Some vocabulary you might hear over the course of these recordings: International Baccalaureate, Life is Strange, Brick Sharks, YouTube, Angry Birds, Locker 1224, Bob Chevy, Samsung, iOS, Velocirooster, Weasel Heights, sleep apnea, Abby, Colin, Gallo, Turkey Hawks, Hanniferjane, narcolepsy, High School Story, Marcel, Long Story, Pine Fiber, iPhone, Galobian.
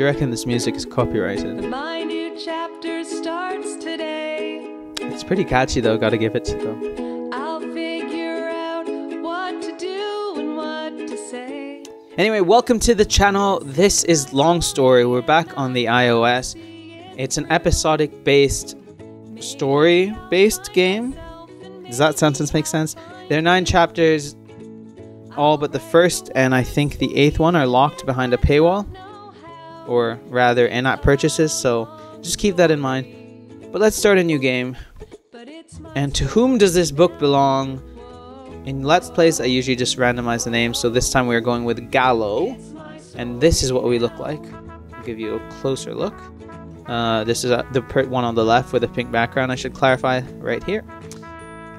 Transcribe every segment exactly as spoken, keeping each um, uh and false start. Do you reckon this music is copyrighted? My new chapter starts today. It's pretty catchy though, gotta give it to them. I'll figure out what to do and what to say. Anyway, welcome to the channel. This is Long Story. We're back on the iOS. It's an episodic based, story based game. Does that sentence make sense? There are nine chapters. All but the first and I think the eighth one are locked behind a paywall, or rather in-app purchases, so just keep that in mind. But let's start a new game. And to whom does this book belong? In Let's Plays I usually just randomize the names, so this time we are going with Gallo, and this is what we look like. I'll give you a closer look. Uh, this is a, the one on the left with a pink background, I should clarify right here.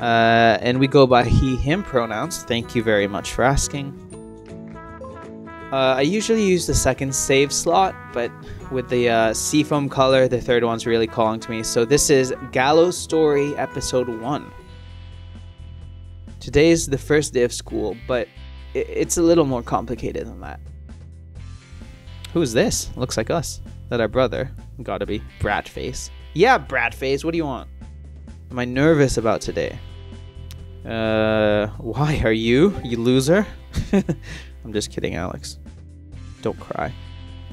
Uh, and we go by he, him pronouns. Thank you very much for asking. Uh, I usually use the second save slot, but with the uh, seafoam color, the third one's really calling to me. So this is Gallo Story Episode one. Today is the first day of school, but it it's a little more complicated than that. Who's this? Looks like us. That our brother. Gotta be. Bratface. Yeah, Bratface, what do you want? Am I nervous about today? Uh, why are you, you loser? I'm just kidding, Alex. Don't cry.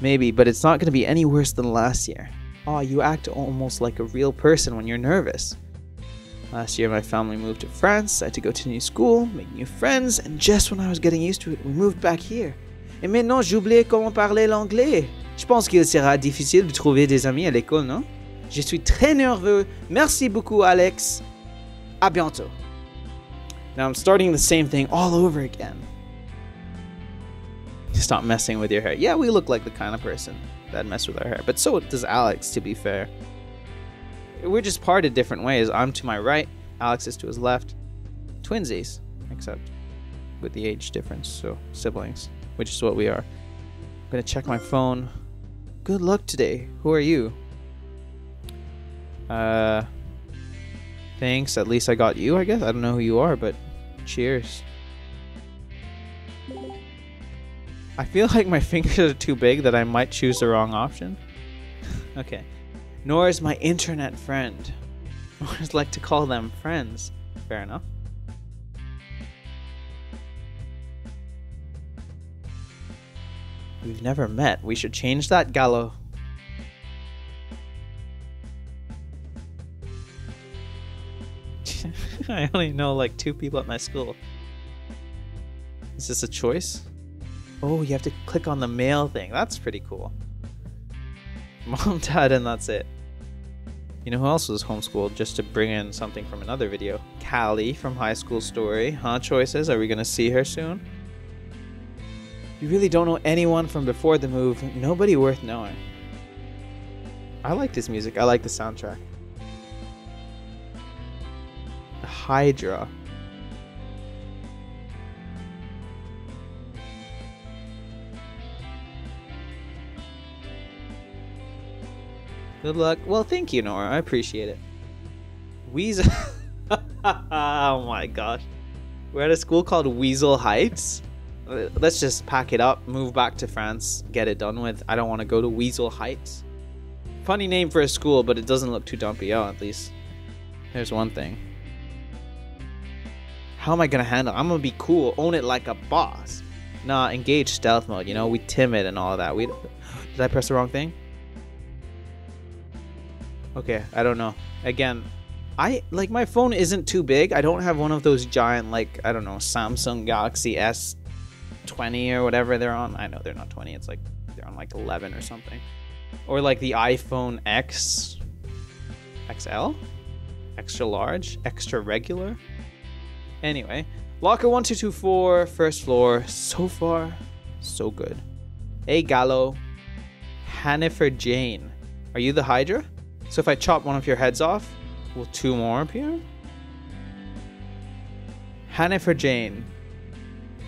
Maybe, but it's not going to be any worse than last year. Aw, you act almost like a real person when you're nervous. Last year, my family moved to France. I had to go to new school, make new friends, and just when I was getting used to it, we moved back here. Et maintenant, j'oublie comment parler l'anglais. Je pense qu'il sera difficile de trouver des amis à l'école, non? Je suis très nerveux. Merci beaucoup, Alex. À bientôt. Now I'm starting the same thing all over again. Stop messing with your hair. Yeah, we look like the kind of person that messes with our hair, but so does Alex, to be fair. We're just parted different ways. I'm to my right, Alex is to his left. Twinsies, except with the age difference, so siblings, which is what we are. I'm gonna check my phone. Good luck today. Who are you? Uh, thanks, at least I got you, I guess. I don't know who you are, but cheers. I feel like my fingers are too big that I might choose the wrong option. Okay. Nor is my internet friend. I just like to call them friends. Fair enough. We've never met. We should change that, Gallo. I only know like two people at my school. Is this a choice? Oh, you have to click on the mail thing. That's pretty cool. Mom, Dad, and that's it. You know who else was homeschooled? Just to bring in something from another video. Callie from High School Story. Huh, choices? Are we gonna see her soon? You really don't know anyone from before the move. Nobody worth knowing. I like this music. I like the soundtrack. Hydra. Good luck. Well, thank you, Nora. I appreciate it. Weasel. Oh my gosh. We're at a school called Weasel Heights. Let's just pack it up, move back to France, get it done with. I don't want to go to Weasel Heights. Funny name for a school, but it doesn't look too dumpy out, at least. There's one thing. How am I gonna handle it? I'm gonna be cool, own it like a boss. Nah, engage stealth mode, you know, we timid and all that. We did I press the wrong thing? Okay, I don't know. Again, I like my phone isn't too big. I don't have one of those giant, like, I don't know, Samsung Galaxy S twenty or whatever they're on. I know they're not twenty, it's like they're on like eleven or something. Or like the iPhone X X L? Extra large, extra regular. Anyway, Locker twelve twenty-four, first floor. So far, so good. Hey, Gallo. Hanniferjane. Are you the Hydra? So if I chop one of your heads off, will two more appear? Hanniferjane.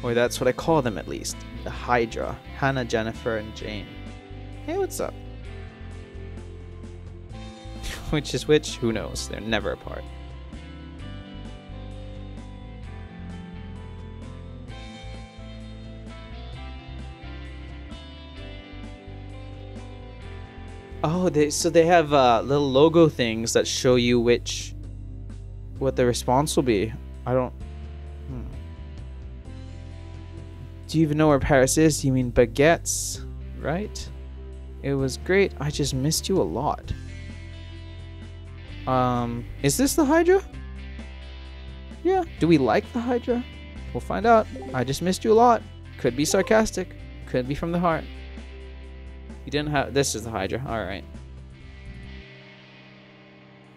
Or that's what I call them, at least. The Hydra. Hannah, Jennifer, and Jane. Hey, what's up? Which is which? Who knows? They're never apart. Oh, they so they have uh, little logo things that show you which, what the response will be. I don't. Hmm. Do you even know where Paris is? Do you mean baguettes, right? It was great. I just missed you a lot. Um, is this the Hydra? Yeah. Do we like the Hydra? We'll find out. I just missed you a lot. Could be sarcastic. Could be from the heart. You didn't have... This is the Hydra. All right.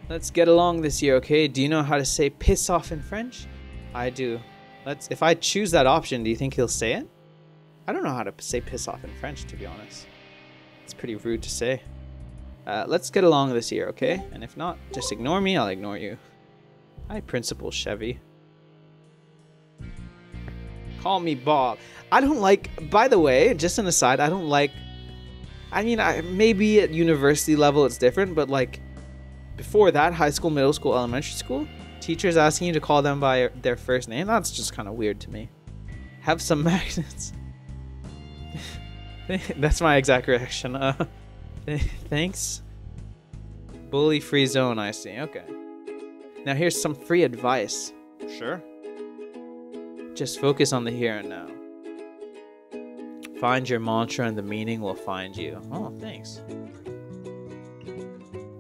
Let's get along this year, okay? Do you know how to say piss off in French? I do. Let's... If I choose that option, do you think he'll say it? I don't know how to say piss off in French, to be honest. It's pretty rude to say. Uh, let's get along this year, okay? And if not, just ignore me. I'll ignore you. Hi, Principal Chevy. Call me Bob. I don't like... By the way, just an aside, I don't like... I mean, I, maybe at university level it's different, but like before that, high school, middle school, elementary school, teachers asking you to call them by their first name, that's just kind of weird to me. Have some magnets. That's my exact reaction. Uh, thanks. Bully-free zone, I see. Okay. Now here's some free advice. Sure. Just focus on the here and now. Find your mantra and the meaning will find you. Oh, thanks.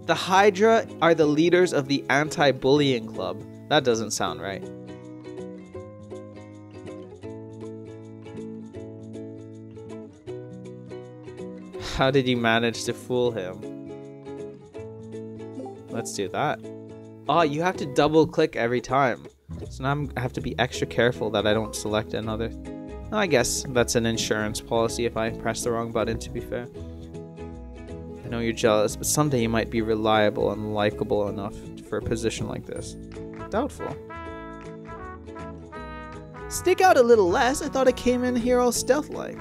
The Hydra are the leaders of the anti-bullying club. That doesn't sound right. How did you manage to fool him? Let's do that. Oh, you have to double click every time. So now I'm, I have to be extra careful that I don't select another. I guess that's an insurance policy if I press the wrong button, to be fair. I know you're jealous, but someday you might be reliable and likable enough for a position like this. Doubtful. Stick out a little less. I thought I came in here all stealth-like.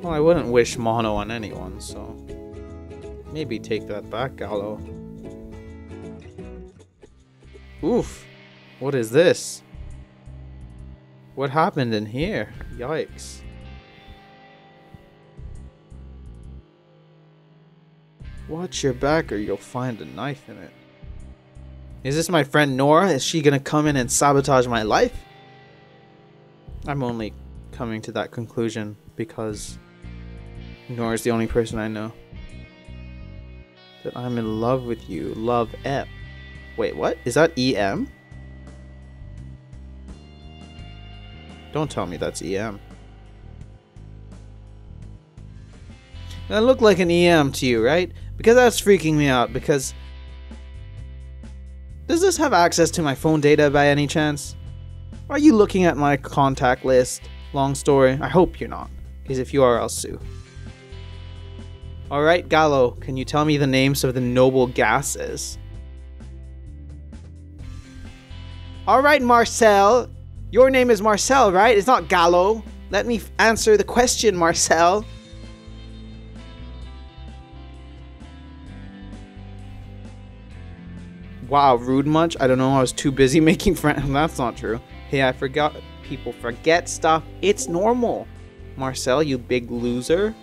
Well, I wouldn't wish mono on anyone, so maybe take that back, Gallo. Oof. What is this? What happened in here? Yikes. Watch your back or you'll find a knife in it. Is this my friend Nora? Is she gonna come in and sabotage my life? I'm only coming to that conclusion because Nora's the only person I know. That I'm in love with you. Love F. Wait, what? Is that E M? Don't tell me that's E M. That looked like an E M to you, right? Because that's freaking me out. Because... Does this have access to my phone data by any chance? Are you looking at my contact list? Long story. I hope you're not. Because if you are, I'll sue. Alright, Gallo, can you tell me the names of the noble gases? Alright, Marcel. Your name is Marcel, right? It's not Gallo. Let me answer the question, Marcel. Wow, rude much? I don't know, I was too busy making friends. That's not true. Hey, I forgot. People forget stuff. It's normal. Marcel, you big loser.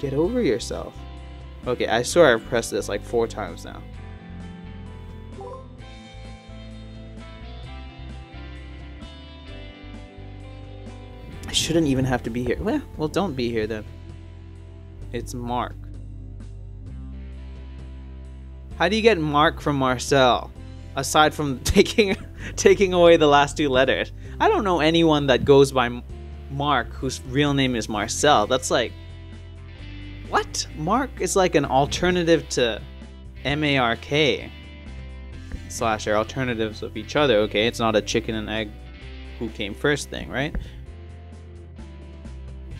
Get over yourself. Okay, I swear I've pressed this like four times now. I shouldn't even have to be here. Well, well, don't be here then. It's Mark. How do you get Mark from Marcel? Aside from taking taking away the last two letters. I don't know anyone that goes by Mark whose real name is Marcel. That's like... What? Mark is like an alternative to M A R K slash are alternatives of each other, okay? It's not a chicken and egg who came first thing, right?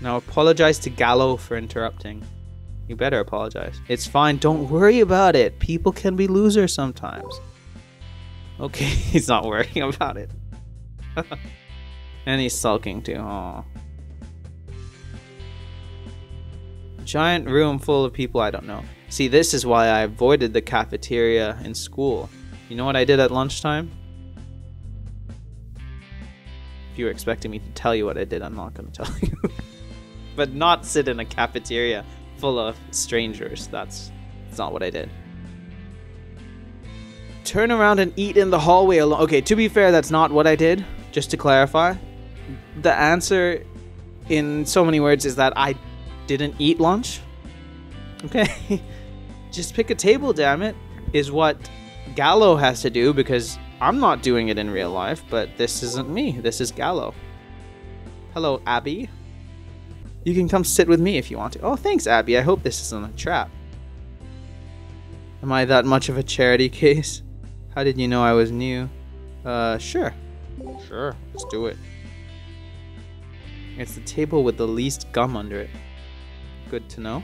Now apologize to Gallo for interrupting. You better apologize. It's fine, don't worry about it. People can be losers sometimes. Okay, he's not worrying about it. And he's sulking too, aww. Giant room full of people I don't know. See, this is why I avoided the cafeteria in school. You know what I did at lunchtime? If you were expecting me to tell you what I did, I'm not going to tell you. But not sit in a cafeteria full of strangers. That's, that's not what I did. Turn around and eat in the hallway alone. Okay, to be fair, that's not what I did. Just to clarify. The answer in so many words is that I didn't eat lunch. Okay. Just pick a table, damn it, is what Gallo has to do, because I'm not doing it in real life, but this isn't me. This is Gallo. Hello, Abby. You can come sit with me if you want to. Oh, thanks, Abby. I hope this isn't a trap. Am I that much of a charity case? How did you know I was new? Uh, sure. Sure, let's do it. It's the table with the least gum under it. Good to know.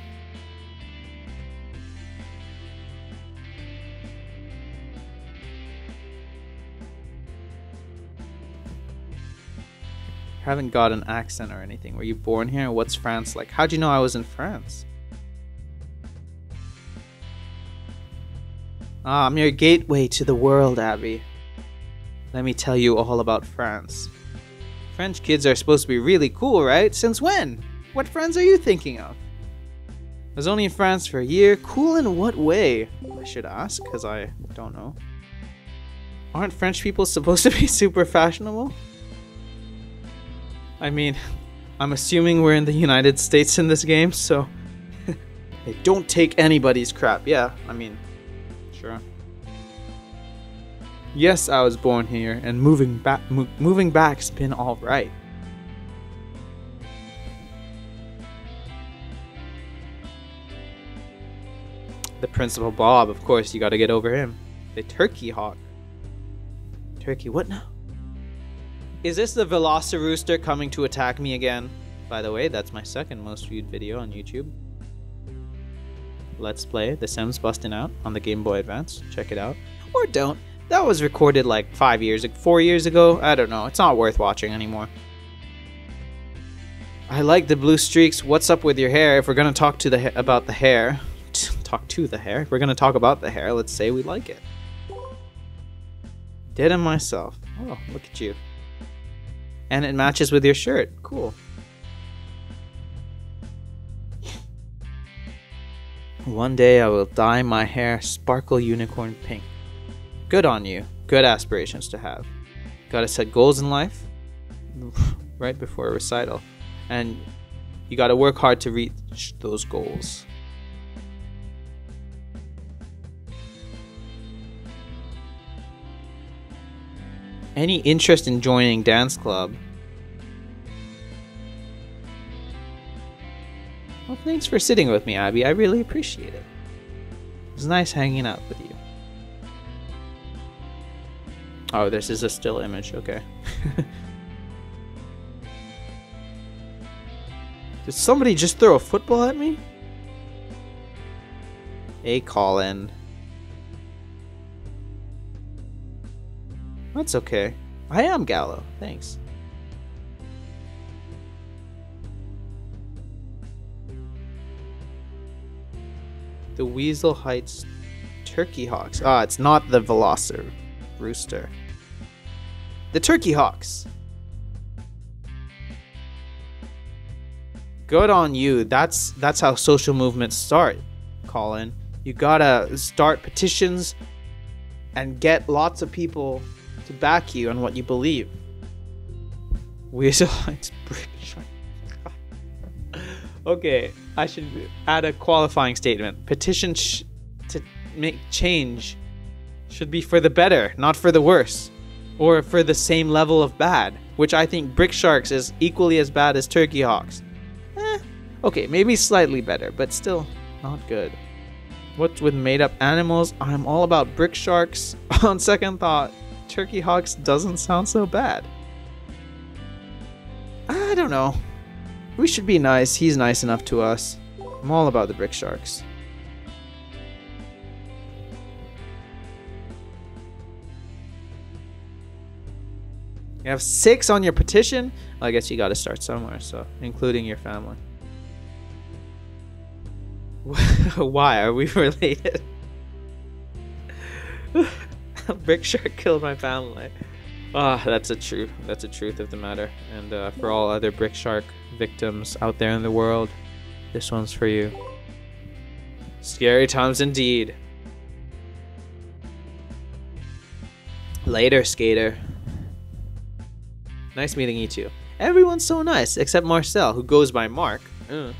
Haven't got an accent or anything. Were you born here? What's France like? How'd you know I was in France? Ah, I'm your gateway to the world, Abby. Let me tell you all about France. French kids are supposed to be really cool, right? Since when? What friends are you thinking of? I was only in France for a year. Cool in what way? I should ask, because I don't know. Aren't French people supposed to be super fashionable? I mean, I'm assuming we're in the United States in this game, so... They don't take anybody's crap. Yeah, I mean, sure. Yes, I was born here, and moving back, mo moving back's been all right. The Principal Bob, of course, you gotta get over him. The Turkey Hawk. Turkey, what now? Is this the Velocirooster coming to attack me again? By the way, that's my second most viewed video on YouTube. Let's play The Sims Bustin' Out on the Game Boy Advance. Check it out. Or don't. That was recorded like five years, like four years ago. I don't know. It's not worth watching anymore. I like the blue streaks. What's up with your hair? If we're going to talk to the about the hair, talk to the hair. If we're going to talk about the hair, let's say we like it. Dead in myself. Oh, look at you. And it matches with your shirt. Cool. One day I will dye my hair sparkle unicorn pink. Good on you. Good aspirations to have. Gotta set goals in life. Right before a recital. And you gotta work hard to reach those goals. Any interest in joining dance club? Well, thanks for sitting with me, Abby. I really appreciate it. It was nice hanging out with you. Oh, this is a still image. Okay. Did somebody just throw a football at me? Hey, Colin. That's okay. I am Gallo. Thanks. The Weasel Heights Turkey Hawks. Ah, it's not the Velocirooster. The Turkey Hawks. Good on you. That's that's how social movements start, Colin. You gotta start petitions and get lots of people to back you on what you believe. Weasel Heights Brick Sharks. Okay, I should add a qualifying statement. Petition sh to make change should be for the better, not for the worse, or for the same level of bad, which I think Brick Sharks is equally as bad as Turkey Hawks. Eh, okay, maybe slightly better, but still not good. What's with made-up animals? I'm all about Brick Sharks. On second thought, Turkey Hawks doesn't sound so bad. I don't know. We should be nice. He's nice enough to us. I'm all about the Brick Sharks. You have six on your petition? Well, I guess you gotta start somewhere, so including your family. Why are we related? Brick Shark killed my family. Ah, oh, that's a truth. That's a truth of the matter. And uh, for all other Brick Shark victims out there in the world, this one's for you. Scary times indeed. Later, skater. Nice meeting you two. Everyone's so nice except Marcel, who goes by Mark. Mm.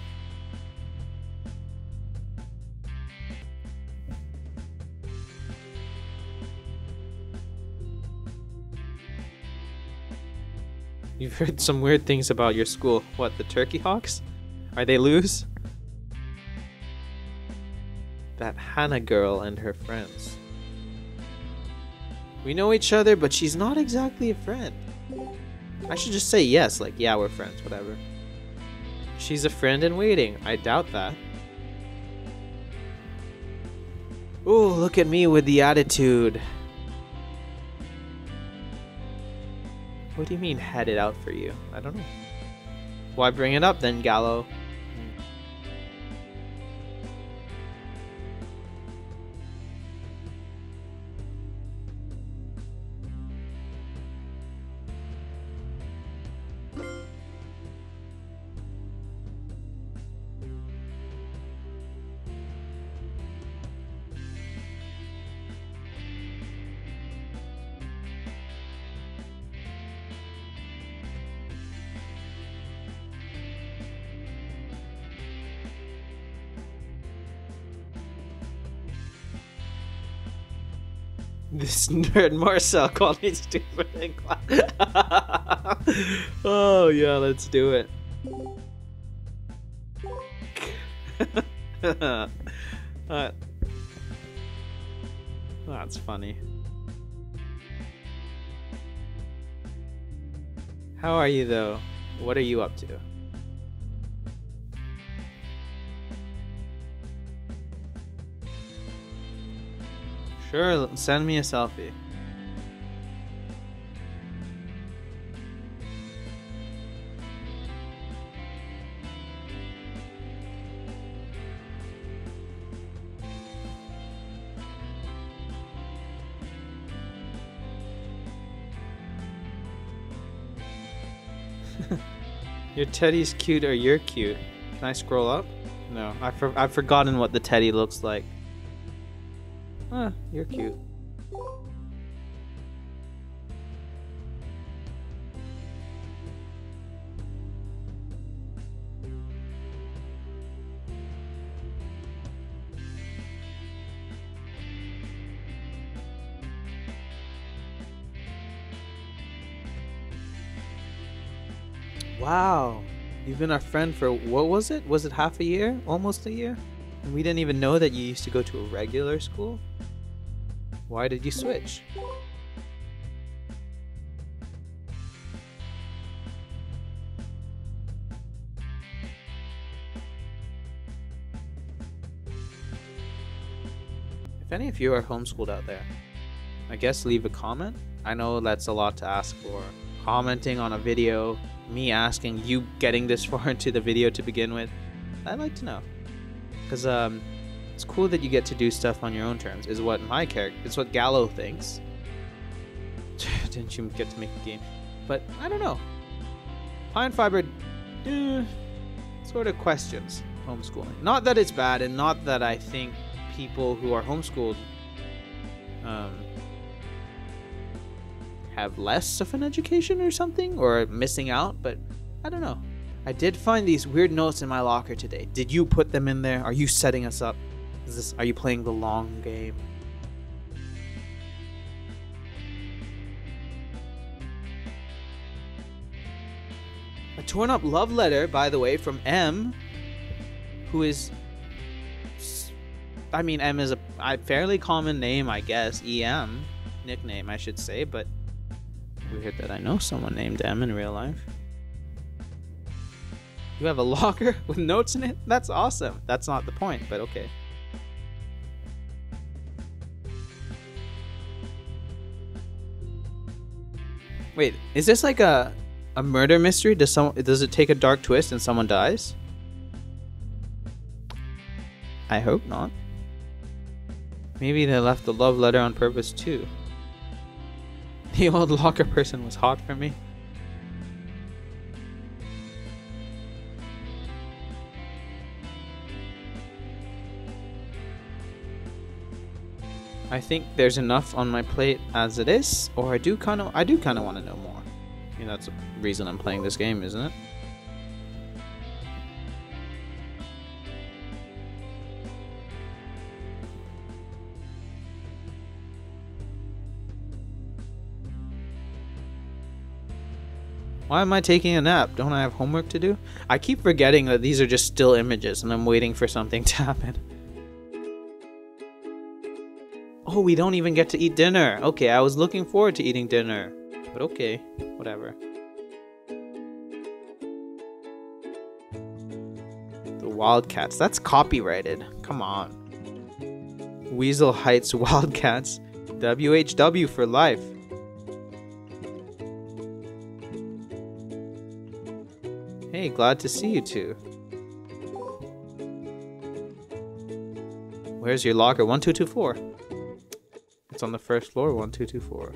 You've heard some weird things about your school. What, the Turkey Hawks? Are they loose? That Hannah girl and her friends. We know each other, but she's not exactly a friend. I should just say yes, like, yeah, we're friends, whatever. She's a friend in waiting. I doubt that. Ooh, look at me with the attitude. What do you mean, head it out for you? I don't know. Why bring it up then, Gallo? This nerd Marcel called me stupid in class. Oh yeah, let's do it. uh, oh, that's funny. How are you though? What are you up to? Sure, send me a selfie. Your teddy's cute or you're cute. Can I scroll up? No, I for I've forgotten what the teddy looks like. Huh, you're cute. Wow, you've been our friend for, what was it? Was it half a year? Almost a year? And we didn't even know that you used to go to a regular school? Why did you switch? If any of you are homeschooled out there, I guess leave a comment. I know that's a lot to ask for. Commenting on a video, me asking, you getting this far into the video to begin with, I'd like to know. Because um, it's cool that you get to do stuff on your own terms, is what my character, it's what Gallo thinks. Didn't you get to make a game? But I don't know. Pine Fiber eh, sort of questions homeschooling. Not that it's bad, and not that I think people who are homeschooled um, have less of an education or something, or missing out, but I don't know. I did find these weird notes in my locker today. Did you put them in there? Are you setting us up? Is this, are you playing the long game? A torn up love letter, by the way, from M, who is, I mean, M is a, a fairly common name, I guess, E M, nickname, I should say, but weird that I know someone named M in real life. You have a locker with notes in it? That's awesome. That's not the point, but okay. Wait, is this like a a murder mystery? Does some does it take a dark twist and someone dies? I hope not. Maybe they left the love letter on purpose too. The old locker person was hot for me. I think there's enough on my plate as it is, or I do kind of I do kind of want to know more. I mean, that's the reason I'm playing this game, isn't it? Why am I taking a nap? Don't I have homework to do? I keep forgetting that these are just still images and I'm waiting for something to happen. Oh, we don't even get to eat dinner. Okay, I was looking forward to eating dinner. But okay, whatever. The Wildcats, that's copyrighted. Come on. Weasel Heights Wildcats. W H W for life. Hey, glad to see you two. Where's your locker? one two two four. On the first floor, one two two four.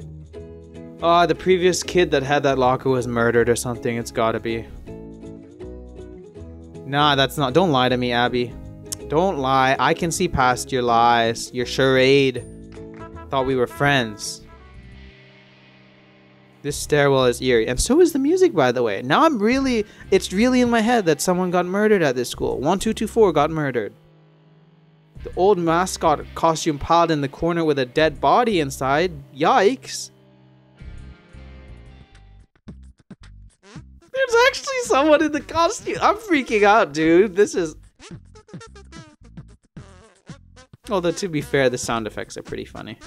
Ah, the previous kid that had that locker was murdered or something. It's gotta be. Nah, that's not. Don't lie to me, Abby. Don't lie. I can see past your lies, your charade. Thought we were friends. This stairwell is eerie, and so is the music, by the way. Now I'm really. It's really in my head that someone got murdered at this school. one two two four got murdered. The old mascot costume piled in the corner with a dead body inside. Yikes. There's actually someone in the costume. I'm freaking out, dude. This is... Although, to be fair, the sound effects are pretty funny.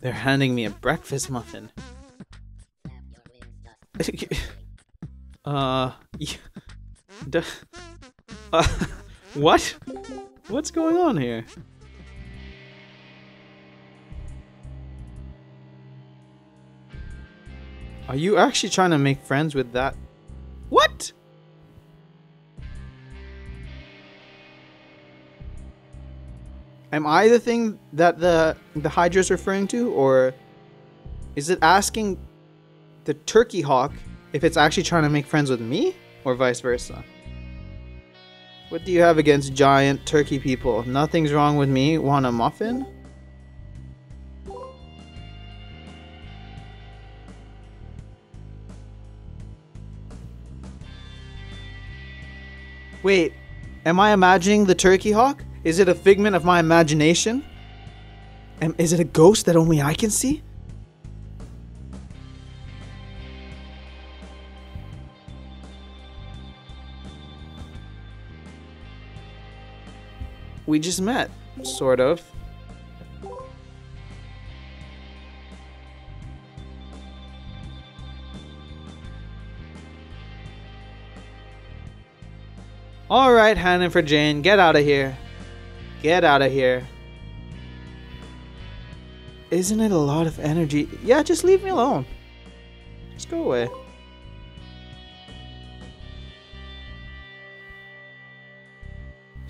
They're handing me a breakfast muffin. uh... Yeah. Duh. Uh, what? What's going on here? Are you actually trying to make friends with that? What? Am I the thing that the the Hydra's referring to, or is it asking the Turkey Hawk if it's actually trying to make friends with me? Or vice versa. What do you have against giant turkey people? Nothing's wrong with me. Want a muffin? Wait, am I imagining the Turkey Hawk? Is it a figment of my imagination? Am, is it a ghost that only I can see? We just met, sort of. All right, Hanniferjane, get out of here. Get out of here. Isn't it a lot of energy? Yeah, just leave me alone. Just go away.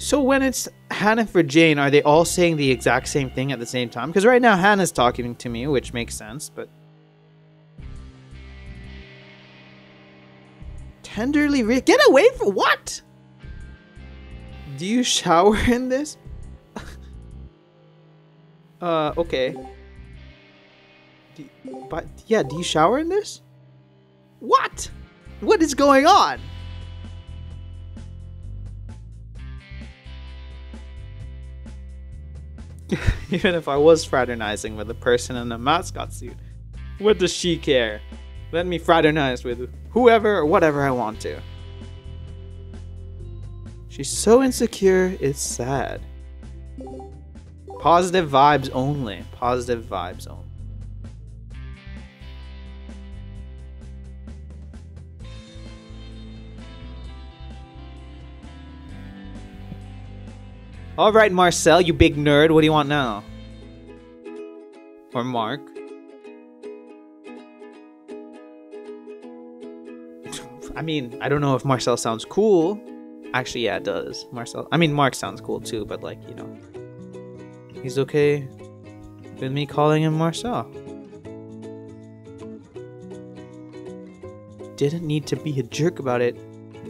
So when it's Hanniferjane, are they all saying the exact same thing at the same time? Because right now Hannah's talking to me, which makes sense, but... Tenderly re- Get away from what? Do you shower in this? uh, okay. Do you, but, yeah, do you shower in this? What? What is going on? Even if I was fraternizing with a person in a mascot suit, what does she care? Let me fraternize with whoever or whatever I want to. She's so insecure, it's sad. Positive vibes only. Positive vibes only. All right, Marcel, you big nerd. What do you want now? Or Mark? I mean, I don't know if Marcel sounds cool. Actually, yeah, it does. Marcel. I mean, Mark sounds cool too, but like, you know, he's okay with me calling him Marcel. Didn't need to be a jerk about it.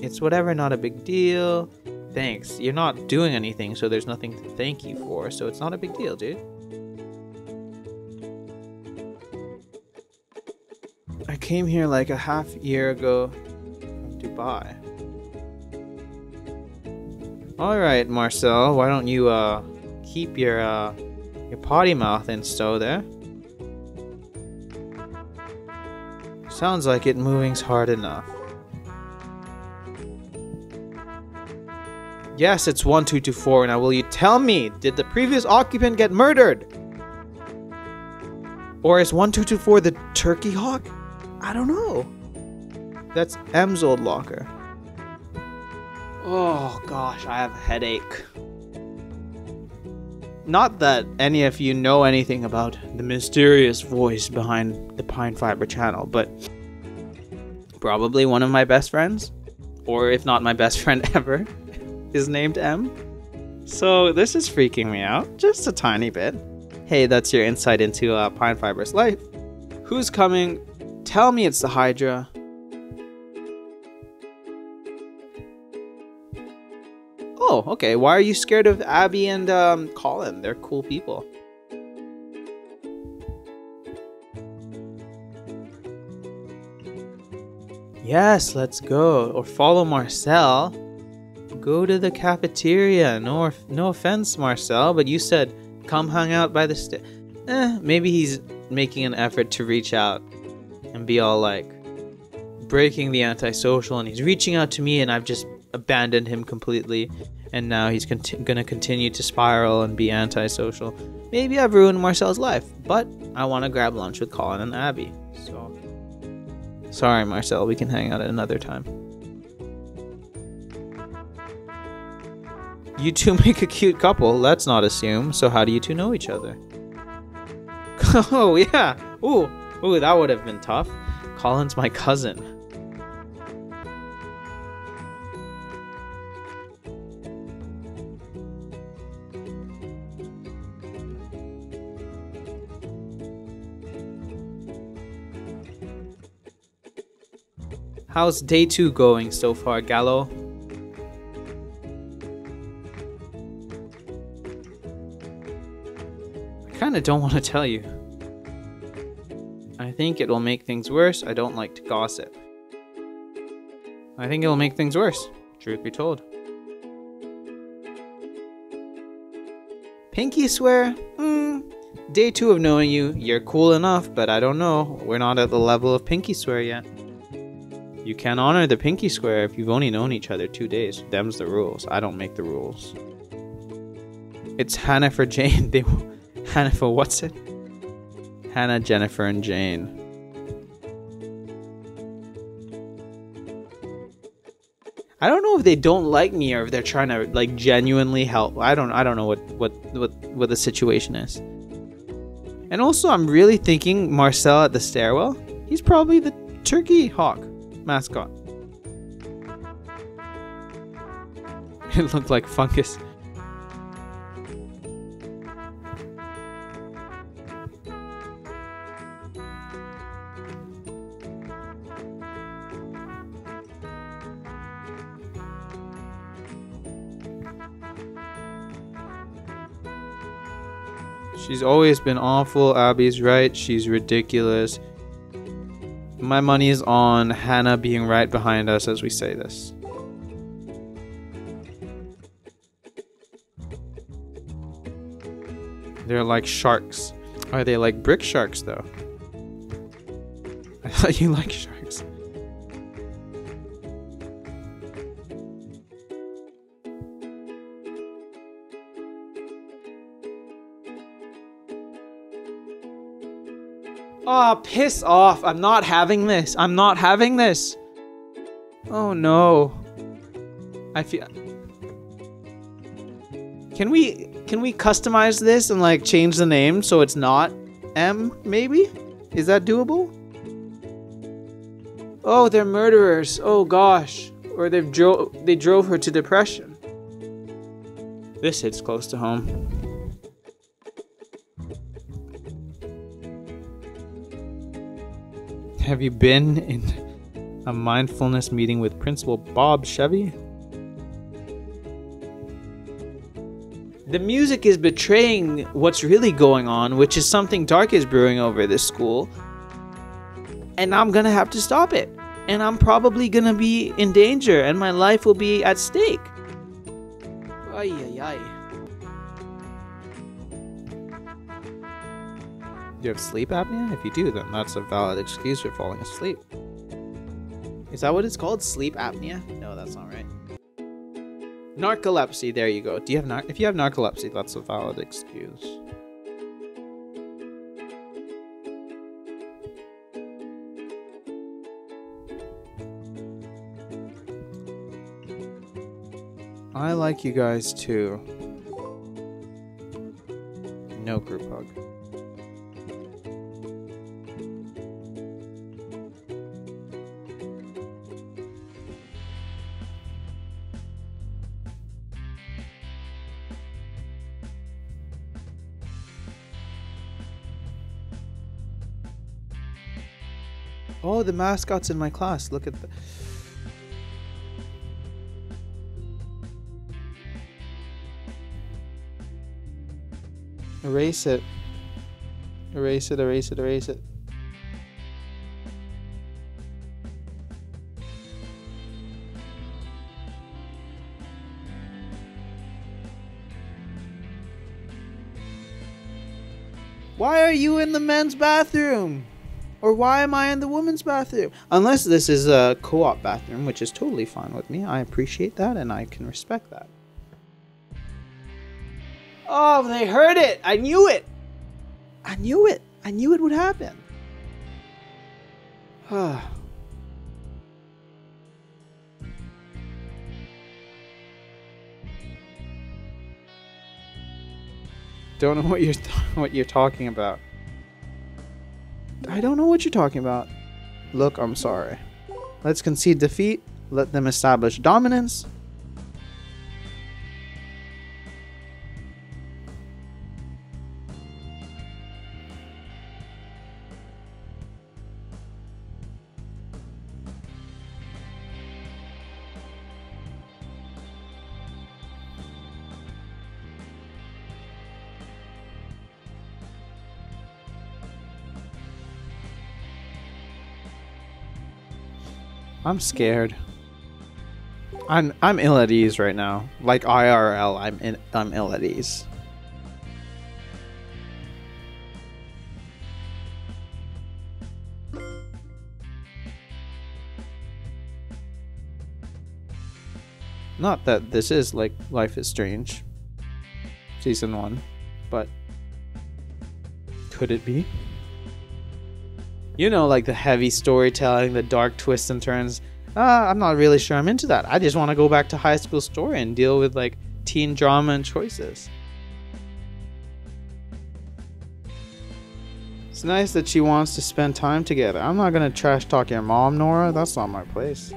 It's whatever, not a big deal. Thanks. You're not doing anything, so there's nothing to thank you for, so it's not a big deal, dude. I came here like a half year ago from Dubai. Alright, Marcel, why don't you uh, keep your, uh, your potty mouth in stow there? Sounds like it, moving's hard enough. Yes, it's one two two four. Now will you tell me, did the previous occupant get murdered? Or is one two two four the Turkey Hawk? I don't know. That's M's old locker. Oh gosh, I have a headache. Not that any of you know anything about the mysterious voice behind the Pine Fiber channel, but probably one of my best friends, or if not my best friend ever, is named M. So this is freaking me out just a tiny bit. Hey, that's your insight into uh, Pine Fiber's life. Who's coming? Tell me it's the Hydra. Oh, okay. Why are you scared of Abby and um, Colin? They're cool people. Yes, let's go. Or follow Marcel. Go to the cafeteria. No, no offense, Marcel, but you said come hang out by the sta- Eh, maybe he's making an effort to reach out and be all like breaking the antisocial, and he's reaching out to me and I've just abandoned him completely, and now he's conti- gonna continue to spiral and be antisocial. Maybe I've ruined Marcel's life, but I want to grab lunch with Colin and Abby. So sorry, Marcel, we can hang out at another time. You two make a cute couple, let's not assume. So how do you two know each other? Oh, yeah. Ooh, ooh, that would have been tough. Colin's my cousin. How's day two going so far, Gallo? I don't want to tell you. I think it will make things worse. I don't like to gossip. I think it will make things worse, truth be told. Pinky swear? Mm, day two of knowing you, you're cool enough, but I don't know. We're not at the level of pinky swear yet. You can honor the pinky swear if you've only known each other two days. Them's the rules. I don't make the rules. It's Hanniferjane. They will... Hannifer, what's it? Hannah, Jennifer, and Jane. I don't know if they don't like me or if they're trying to like genuinely help. I don't. I don't know what what what what the situation is. And also, I'm really thinking Marcel at the stairwell. He's probably the Turkey Hawk mascot. It looked like fungus. She's always been awful. Abby's right. She's ridiculous. My money is on Hannah being right behind us as we say this. They're like sharks. Are they like brick sharks, though? I thought you liked sharks. Oh, piss off. I'm not having this. I'm not having this. Oh, no. I feel... Can we can we customize this and, like, change the name so it's not M, maybe? Is that doable? Oh, they're murderers. Oh gosh. Or they've dro- they drove her to depression. This hits close to home. Have you been in a mindfulness meeting with Principal Bob Chevy? The music is betraying what's really going on, which is something dark is brewing over this school. And I'm gonna have to stop it. And I'm probably gonna be in danger, and my life will be at stake. Ay, ay, ay. Do you have sleep apnea? If you do, then that's a valid excuse for falling asleep. Is that what it's called? Sleep apnea? No, that's not right. Narcolepsy, there you go. Do you have nar- if you have narcolepsy, that's a valid excuse. I like you guys too. No group hug. Oh, the mascot's in my class. Look at the... Erase it. Erase it, erase it, erase it. Why are you in the men's bathroom? Or why am I in the women's bathroom? Unless this is a co-op bathroom, which is totally fine with me. I appreciate that and I can respect that. Oh, they heard it! I knew it! I knew it! I knew it would happen. Don't know what you're th- what you're talking about. I don't know what you're talking about. Look, I'm sorry. Let's concede defeat. Let them establish dominance. I'm scared. I'm I'm ill at ease right now. Like I R L, I'm in, I'm ill at ease. Not that this is like Life is Strange season one, but could it be? You know, like the heavy storytelling, the dark twists and turns. Uh, I'm not really sure I'm into that. I just want to go back to High School Story and deal with like teen drama and choices. It's nice that she wants to spend time together. I'm not going to trash talk your mom, Nora. That's not my place.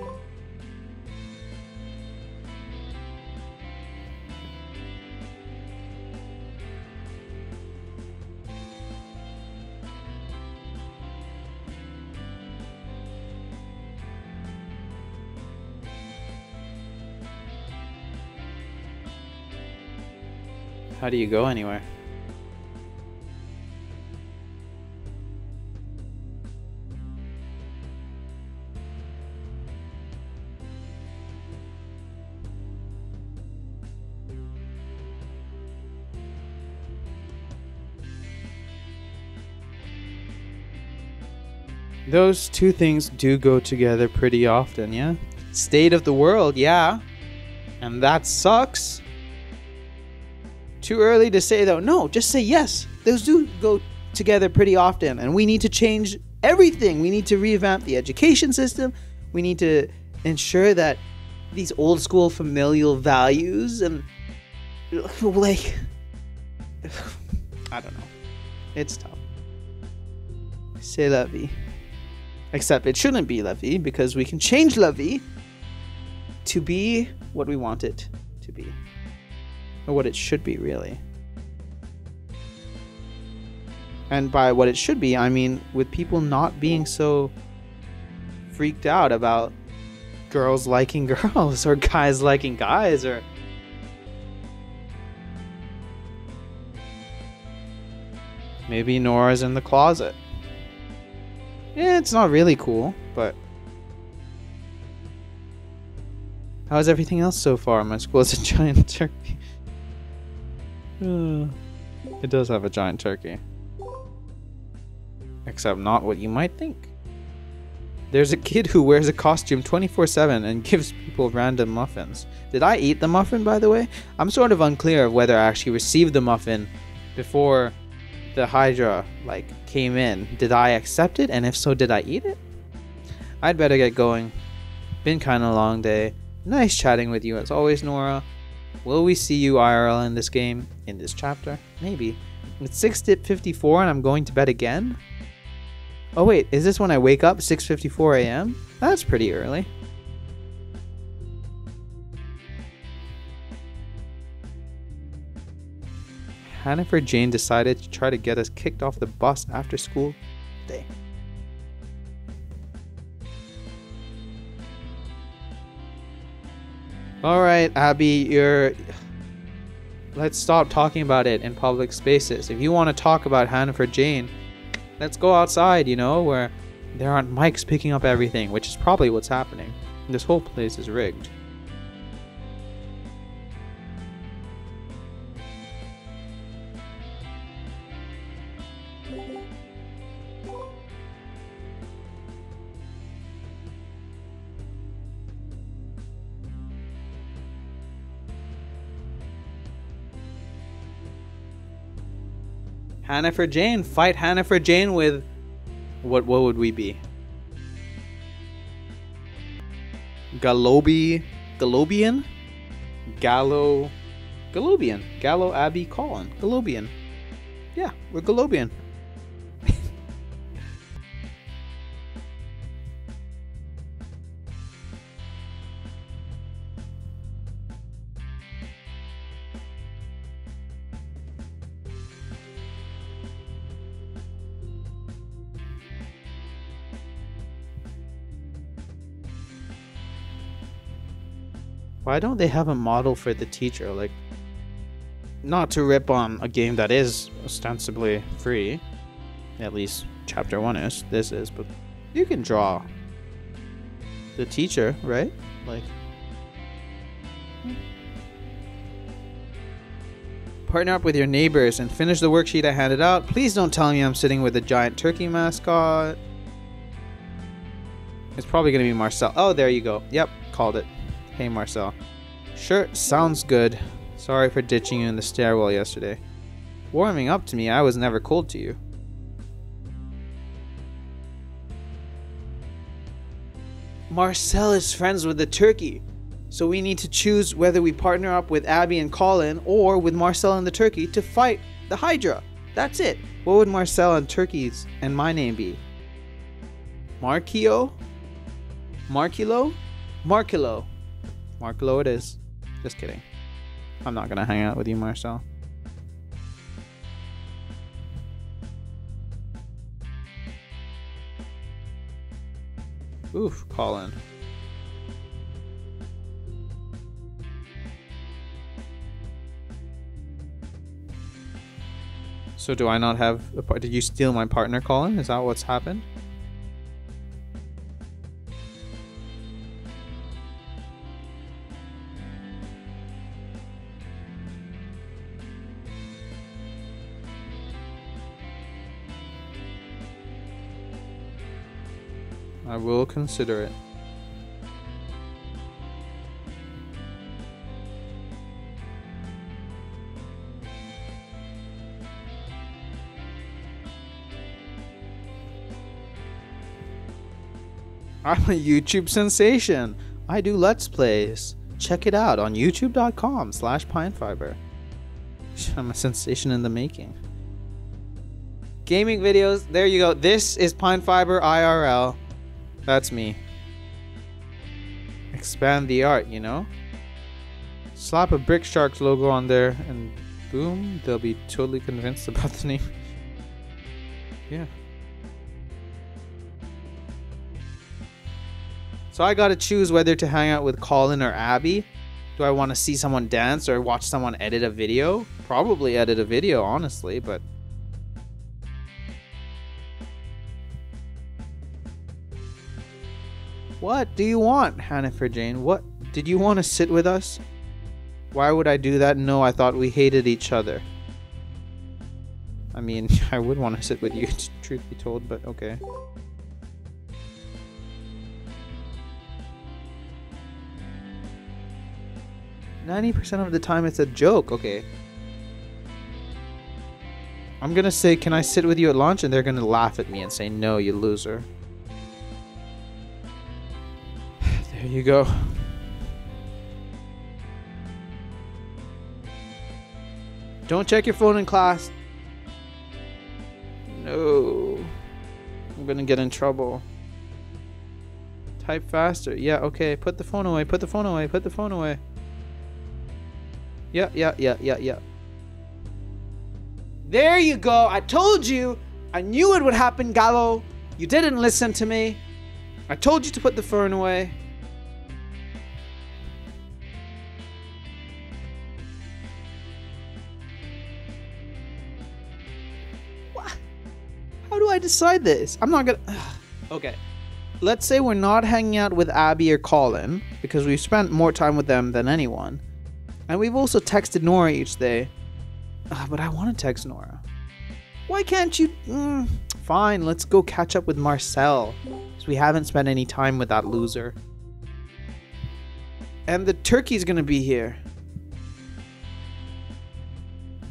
How do you go anywhere? Those two things do go together pretty often, yeah? State of the world, yeah. And that sucks. Too early to say though. No, just say yes. Those do go together pretty often, and we need to change everything. We need to revamp the education system. We need to ensure that these old school familial values and like I don't know. It's tough. C'est la vie. Except it shouldn't be La Vie, because we can change La Vie to be what we want it to be. Or what it should be, really. And by what it should be, I mean with people not being so freaked out about girls liking girls or guys liking guys or... Maybe Nora's in the closet. Yeah, it's not really cool, but... How is everything else so far? My school has a giant turkey. Uh, it does have a giant turkey. Except not what you might think. There's a kid who wears a costume twenty-four seven and gives people random muffins. Did I eat the muffin, by the way? I'm sort of unclear of whether I actually received the muffin before the Hydra, like, came in. Did I accept it? And if so, did I eat it? I'd better get going. Been kind of a long day. Nice chatting with you as always, Nora. Will we see you I R L in this game? In this chapter? Maybe. It's six fifty-four and I'm going to bed again? Oh wait, is this when I wake up? six fifty-four a m? That's pretty early. Hanniferjane decided to try to get us kicked off the bus after school day. Alright, Abby, you're... Let's stop talking about it in public spaces. If you want to talk about Hanniferjane, let's go outside, you know, where there aren't mics picking up everything, which is probably what's happening. This whole place is rigged. Hanniferjane, fight Hanniferjane with what? What would we be? Galobi, Galobian, Gallo, Galobian, Gallo, Abbey, Colin, Galobian. Yeah, we're Galobian. Why don't they have a model for the teacher? Like, not to rip on a game that is ostensibly free, at least chapter one is, this is, but you can draw the teacher, right? Like, partner up with your neighbors and finish the worksheet I handed out. Please don't tell me I'm sitting with a giant turkey mascot. It's probably gonna be Marcel. Oh, there you go. Yep, called it. Hey Marcel. Sure, sounds good. Sorry for ditching you in the stairwell yesterday. Warming up to me, I was never cold to you. Marcel is friends with the turkey, so we need to choose whether we partner up with Abby and Colin or with Marcel and the turkey to fight the Hydra. That's it. What would Marcel and turkeys and my name be? Markio? Markilo? Markilo. Markilo it is. Just kidding. I'm not gonna hang out with you, Marcel. Oof, Colin. So do I not have a part? Did you steal my partner, Colin? Is that what's happened? I will consider it. I'm a YouTube sensation. I do Let's Plays. Check it out on youtube.com slash pinefiber. I'm a sensation in the making. Gaming videos, there you go. This is Pine Fiber I R L. That's me. Expand the art, you know? Slap a Brick Sharks logo on there and boom, they'll be totally convinced about the name. Yeah. So I gotta choose whether to hang out with Colin or Abby. Do I want to see someone dance or watch someone edit a video? Probably edit a video, honestly, but... What do you want, Hanniferjane? What? Did you want to sit with us? Why would I do that? No, I thought we hated each other. I mean, I would want to sit with you, truth be told, but okay. ninety percent of the time it's a joke, okay. I'm gonna say, can I sit with you at lunch? And they're gonna laugh at me and say, no, you loser. There you go. Don't check your phone in class. No. I'm gonna get in trouble. Type faster. Yeah, okay. Put the phone away. Put the phone away. Put the phone away. Yeah, yeah, yeah, yeah, yeah. There you go. I told you. I knew it would happen, Gallo. You didn't listen to me. I told you to put the phone away. What? How do I decide this? I'm not gonna... Okay. Let's say we're not hanging out with Abby or Colin, because we've spent more time with them than anyone. And we've also texted Nora each day. Uh, but I want to text Nora. Why can't you? Mm, fine, let's go catch up with Marcel. Because we haven't spent any time with that loser. And the turkey's going to be here.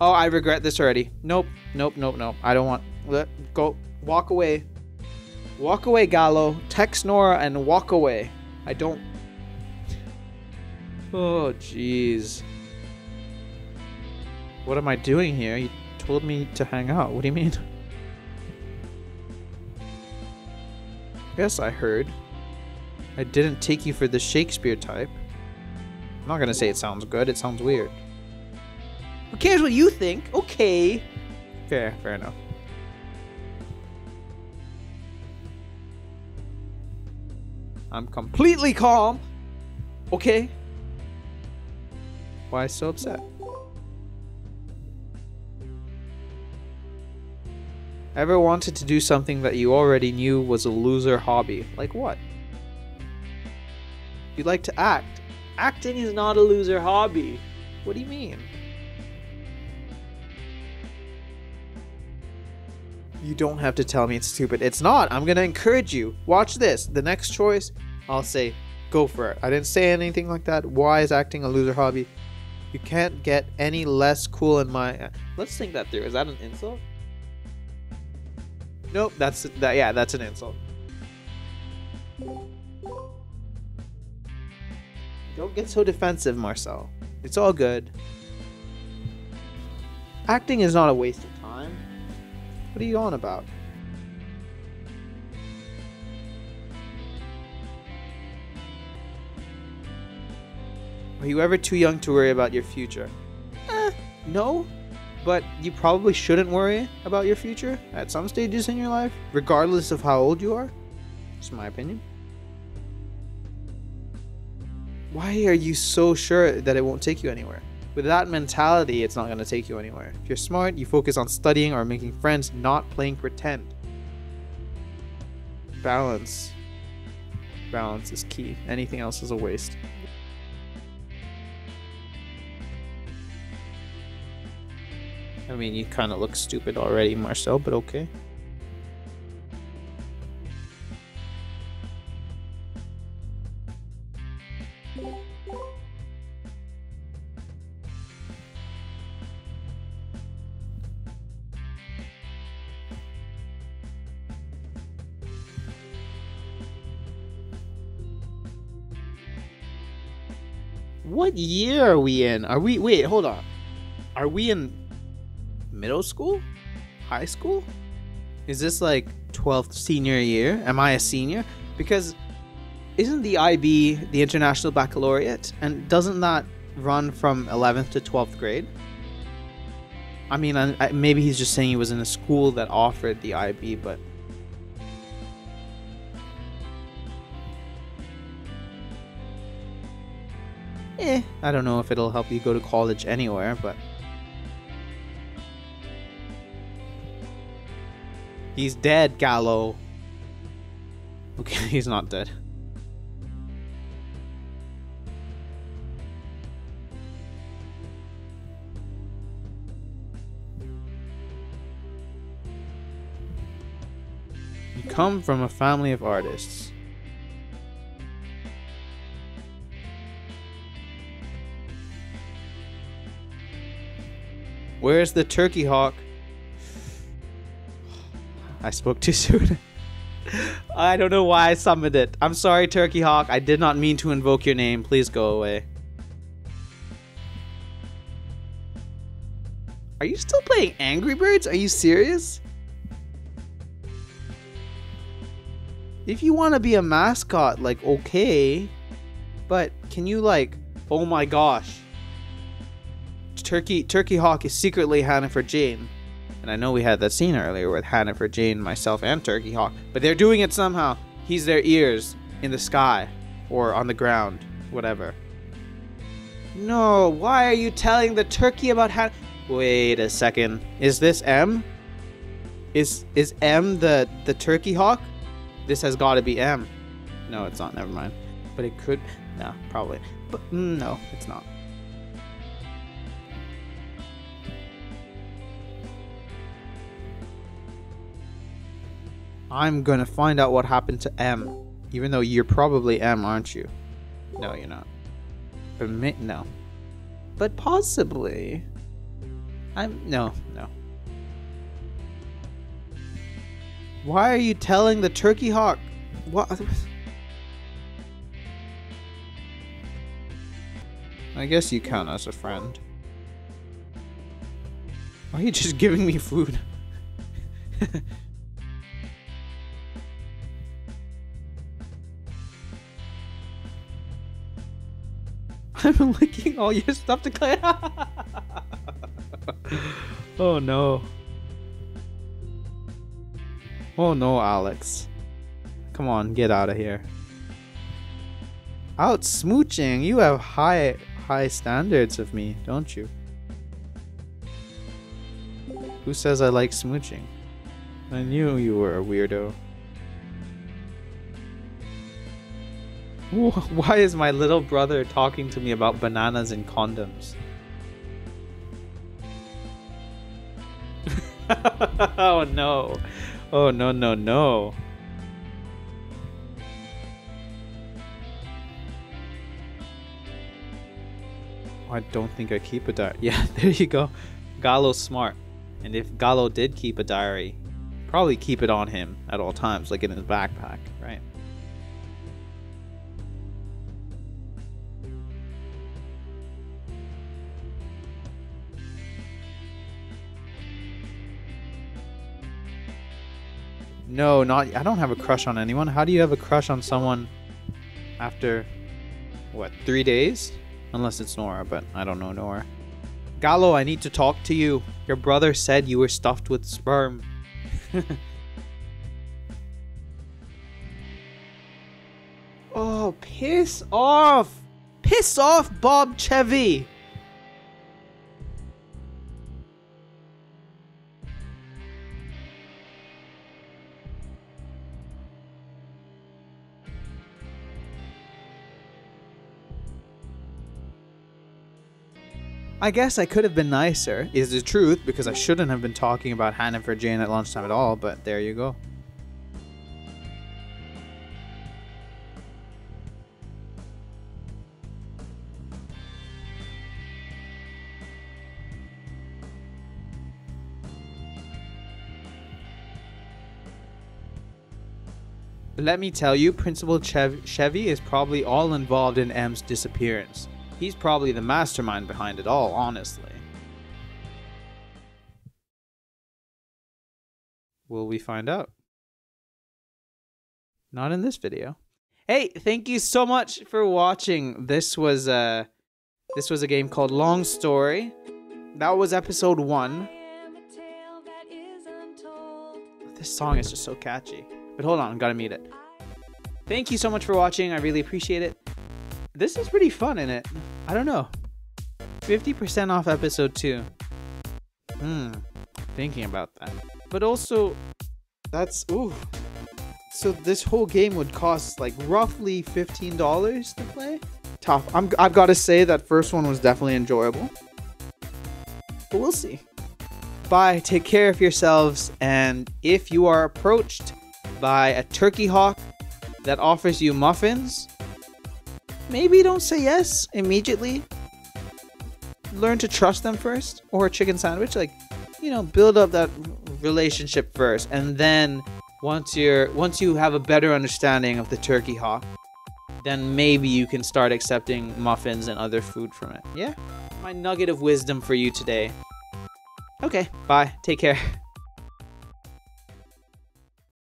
Oh, I regret this already. Nope, nope, nope, nope. I don't want... Let, go. Walk away. Walk away, Gallo. Text Nora and walk away. I don't... Oh, jeez. What am I doing here? You told me to hang out. What do you mean? Yes, I heard. I didn't take you for the Shakespeare type. I'm not gonna say it sounds good. It sounds weird. Who cares what you think? Okay. Fair, fair enough. I'm completely calm. Okay. Why so upset? Ever wanted to do something that you already knew was a loser hobby? Like what? You like to act. Acting is not a loser hobby. What do you mean? You don't have to tell me it's stupid. It's not. I'm gonna encourage you. Watch this. The next choice, I'll say, go for it. I didn't say anything like that. Why is acting a loser hobby? You can't get any less cool in my... Let's think that through. Is that an insult? Nope, that's... that. Yeah, that's an insult. Don't get so defensive, Marcel. It's all good. Acting is not a waste of time. What are you on about? Are you ever too young to worry about your future? Eh, no, but you probably shouldn't worry about your future at some stages in your life, regardless of how old you are. It's my opinion. Why are you so sure that it won't take you anywhere? With that mentality, it's not going to take you anywhere. If you're smart, you focus on studying or making friends, not playing pretend. Balance. Balance is key. Anything else is a waste. I mean, you kind of look stupid already, Marcel, but okay. What year are we in? Are we... Wait, hold on. Are we in... middle school? High school? Is this like twelfth senior year? Am I a senior? Because isn't the I B the International Baccalaureate? And doesn't that run from eleventh to twelfth grade? I mean, I, I, maybe he's just saying he was in a school that offered the I B, but... Eh, I don't know if it'll help you go to college anywhere, but... He's dead, Gallo. Okay, he's not dead. Come from a family of artists. Where's the turkey hawk? I spoke too soon. I don't know why I summoned it. I'm sorry, turkey hawk. I did not mean to invoke your name. Please go away. Are you still playing Angry Birds? Are you serious? If you want to be a mascot, like, okay, but can you, like, oh my gosh, Turkey Turkey Hawk is secretly Hanniferjane, and I know we had that scene earlier with Hanniferjane, myself, and Turkey Hawk, but they're doing it somehow. He's their ears in the sky or on the ground, whatever. No, why are you telling the turkey about Han? Wait a second, is this M? Is is M the the Turkey Hawk? This has got to be M. No, it's not. Never mind. But it could. No, probably. But no, it's not. I'm gonna find out what happened to M. Even though you're probably M, aren't you? No, you're not. But me, no. But possibly. I'm no, no. Why are you telling the turkey hawk? What? I guess you count as a friend. Why are you just giving me food? I'm licking all your stuff to clean up. Oh no. Oh no, Alex. Come on, get out of here. Out smooching, you have high high standards of me, don't you? Who says I like smooching? I knew you were a weirdo. Why is my little brother talking to me about bananas and condoms? Oh no. Oh, no, no, no. Oh, I don't think I keep a diary. Yeah, there you go. Gallo's smart. And if Gallo did keep a diary, probably keep it on him at all times, like in his backpack, right? No, not. I don't have a crush on anyone. How do you have a crush on someone after, what, three days? Unless it's Nora, but I don't know Nora. Gallo, I need to talk to you. Your brother said you were stuffed with sperm. Oh, piss off. Piss off, Bob Chevy. I guess I could have been nicer, is the truth, because I shouldn't have been talking about Hanniferjane at lunchtime at all, but there you go. But let me tell you, Principal Chev- Chevy is probably all involved in M's disappearance. He's probably the mastermind behind it all, honestly. Will we find out? Not in this video. Hey, thank you so much for watching. This was a, this was a game called Long Story. That was episode one. This song is just so catchy. But hold on, gotta mute it. Thank you so much for watching. I really appreciate it. This is pretty fun, isn't it? I don't know. fifty percent off episode two. Hmm. Thinking about that. But also, that's... Ooh. So this whole game would cost like roughly fifteen dollars to play. Tough. I'm, I've got to say that first one was definitely enjoyable. But we'll see. Bye. Take care of yourselves. And if you are approached by a turkey hawk that offers you muffins, maybe don't say yes immediately. Learn to trust them first. Or a chicken sandwich. Like, you know, build up that relationship first. And then... Once you're, once you have a better understanding of the turkey hawk, then maybe you can start accepting muffins and other food from it. Yeah? My nugget of wisdom for you today. Okay, bye. Take care.